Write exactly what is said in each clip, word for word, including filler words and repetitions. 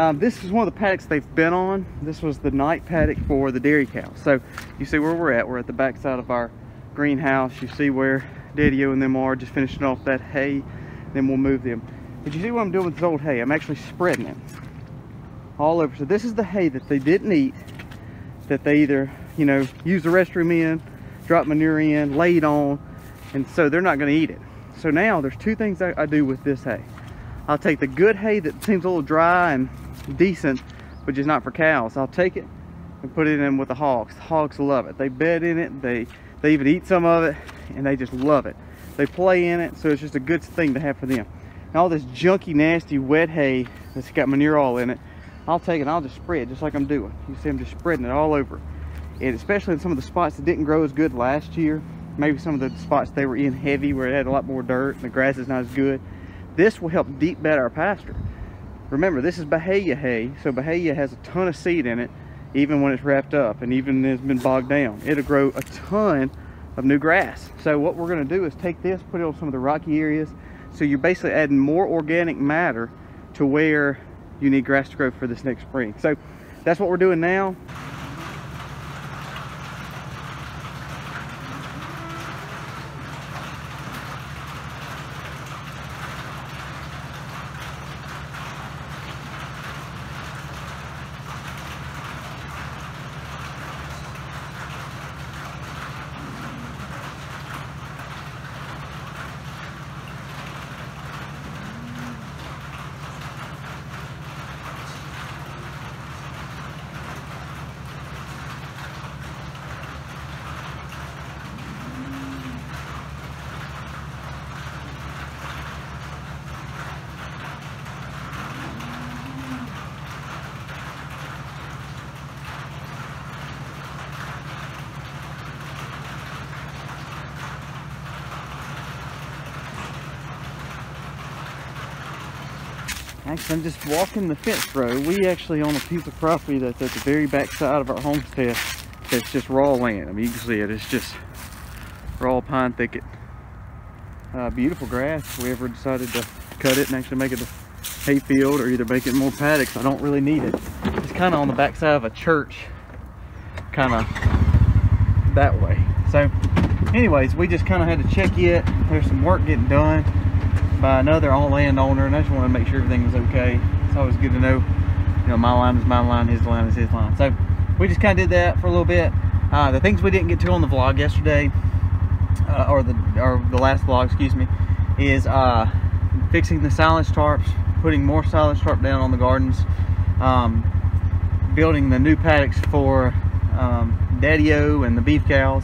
Um, this is one of the paddocks they've been on. This was the night paddock for the dairy cow. So you see where we're at. We're at the back side of our greenhouse. You see where Daddy-O and them are, just finishing off that hay. Then we'll move them. But you see what I'm doing with this old hay? I'm actually spreading it all over. So this is the hay that they didn't eat, that they either, you know, use the restroom in, drop manure in, laid on, and so they're not going to eat it. So now there's two things I, I do with this hay. I'll take the good hay that seems a little dry and decent, which is not for cows. I'll take it and put it in with the hogs. The hogs love it. They bed in it. They they even eat some of it, and they just love it. They play in it, so it's just a good thing to have for them. And all this junky, nasty, wet hay that's got manure all in it, I'll take it and I'll just spread, just like I'm doing. You see I'm just spreading it all over. And especially in some of the spots that didn't grow as good last year, maybe some of the spots they were in heavy where it had a lot more dirt and the grass is not as good. This will help deep bed our pasture. Remember, this is Bahia hay, so Bahia has a ton of seed in it, even when it's wrapped up and even when it's been bogged down. It'll grow a ton of new grass. So what we're gonna do is take this, put it on some of the rocky areas, so you're basically adding more organic matter to where you need grass to grow for this next spring. So that's what we're doing now. Actually, I'm just walking the fence row. We actually own a piece of property that's at the very back side of our homestead that's just raw land. I mean, you can see it. It's just raw pine thicket. Uh, beautiful grass. If we ever decided to cut it and actually make it a hay field or either make it more paddocks, I don't really need it. It's kind of on the back side of a church, kind of that way. So anyways, we just kind of had to check it. There's some work getting done by another on landowner, and I just want to make sure everything was okay. It's always good to know, you know, my line is my line, his line is his line. So we just kind of did that for a little bit. Uh, the things we didn't get to on the vlog yesterday, uh, or the or the last vlog, excuse me, is uh, fixing the silage tarps, putting more silage tarp down on the gardens, um, building the new paddocks for um, Daddy-O and the beef cows,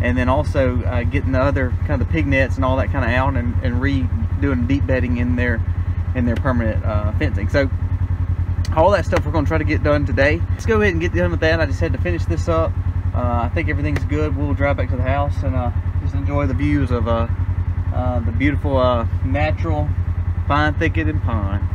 and then also uh, getting the other kind of the pig nets and all that kind of out and, and re doing deep bedding in their in their permanent uh, fencing. So all that stuff we're going to try to get done today. Let's go ahead and get done with that. I just had to finish this up. Uh, I think everything's good. We'll drive back to the house and uh, just enjoy the views of uh, uh, the beautiful uh, natural pine thicket and pond.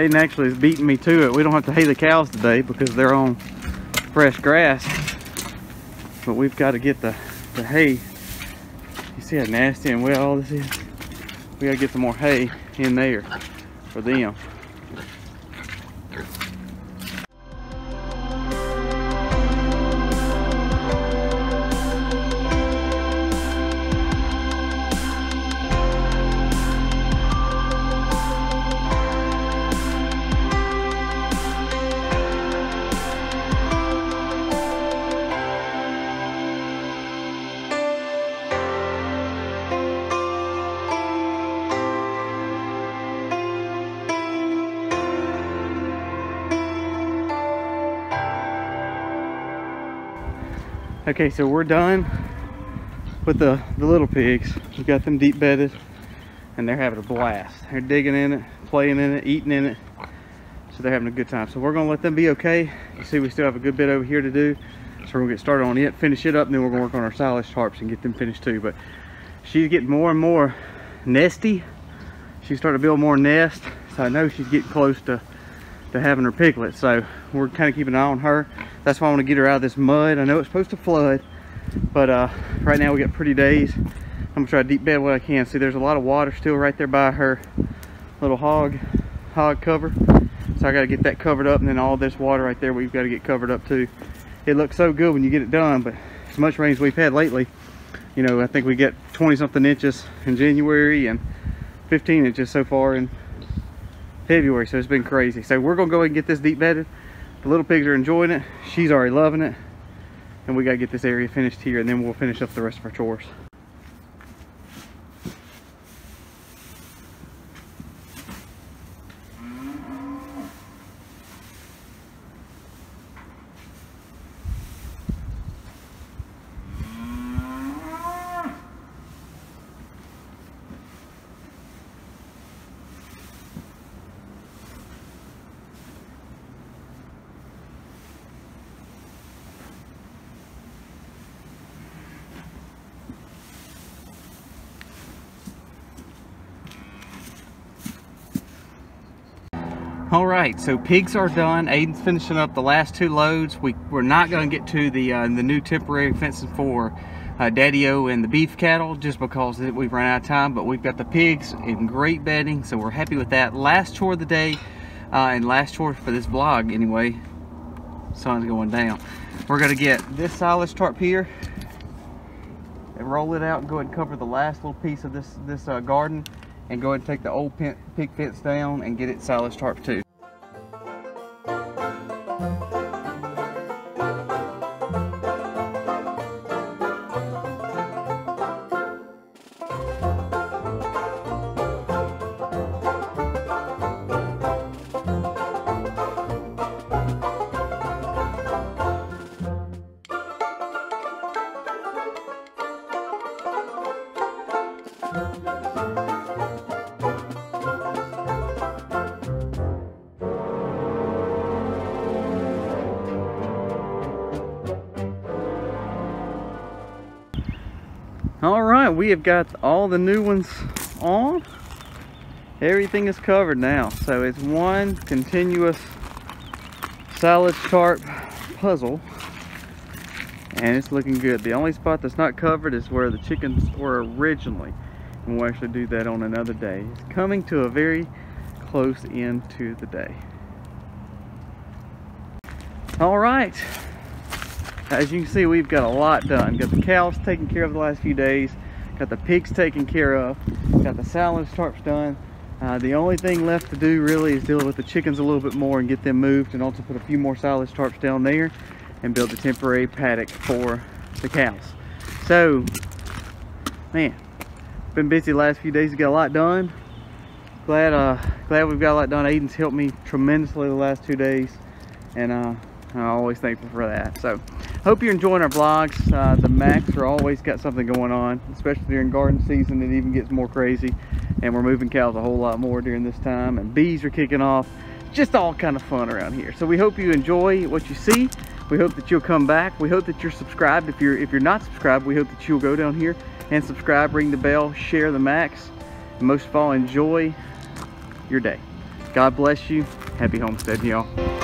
Hayden actually is beating me to it. We don't have to hay the cows today because they're on fresh grass. But we've got to get the, the hay. You see how nasty and wet all this is? We got to get some more hay in there for them. Okay, so we're done with the, the little pigs. We've got them deep bedded and they're having a blast. They're digging in it, playing in it, eating in it. So they're having a good time. So we're gonna let them be okay. You see, we still have a good bit over here to do. So we're gonna get started on it, finish it up, and then we're gonna work on our silage tarps and get them finished too. But she's getting more and more nesty. She's starting to build more nests. So I know she's getting close to to having her piglets, so we're kind of keeping an eye on her. That's why I want to get her out of this mud. I know it's supposed to flood, but uh right now we got pretty days. I'm gonna try to deep bed what I can. See, there's a lot of water still right there by her little hog hog cover, so I got to get that covered up, and then all this water right there we've got to get covered up too. It looks so good when you get it done, but as much rain as we've had lately, you know, I think we get twenty something inches in January and fifteen inches so far in February, so it's been crazy. So we're gonna go ahead and get this deep bedded. The little pigs are enjoying it, she's already loving it, and we gotta get this area finished here, and then we'll finish up the rest of our chores. All right, so pigs are done. Aiden's finishing up the last two loads. We, we're not going to get to the uh, the new temporary fencing for uh, Daddy-O and the beef cattle just because we've run out of time, but we've got the pigs in great bedding, so we're happy with that. Last chore of the day, uh, and last chore for this vlog anyway. Sun's going down. We're going to get this silage tarp here and roll it out and go ahead and cover the last little piece of this, this uh, garden, and go ahead and take the old pig fence down and get it silage tarp too. All right, we have got all the new ones on. Everything is covered now. So it's one continuous silage tarp puzzle. And it's looking good. The only spot that's not covered is where the chickens were originally. And we'll actually do that on another day. It's coming to a very close end to the day. All right. As you can see, we've got a lot done. Got the cows taken care of the last few days. Got the pigs taken care of. Got the silage tarps done. Uh, the only thing left to do really is deal with the chickens a little bit more and get them moved, and also put a few more silage tarps down there and build the temporary paddock for the cows. So, man, been busy the last few days. Got a lot done. Glad, uh, glad we've got a lot done. Aiden's helped me tremendously the last two days, and uh, I'm always thankful for that. So, hope you're enjoying our vlogs. Uh, the Macs are always got something going on, especially during garden season. It even gets more crazy, and we're moving cows a whole lot more during this time, and bees are kicking off. Just all kind of fun around here. So we hope you enjoy what you see. We hope that you'll come back. We hope that you're subscribed. If you're if you're not subscribed, we hope that you'll go down here and subscribe, ring the bell, share the Macs, and most of all, enjoy your day. God bless you. Happy homesteading, y'all.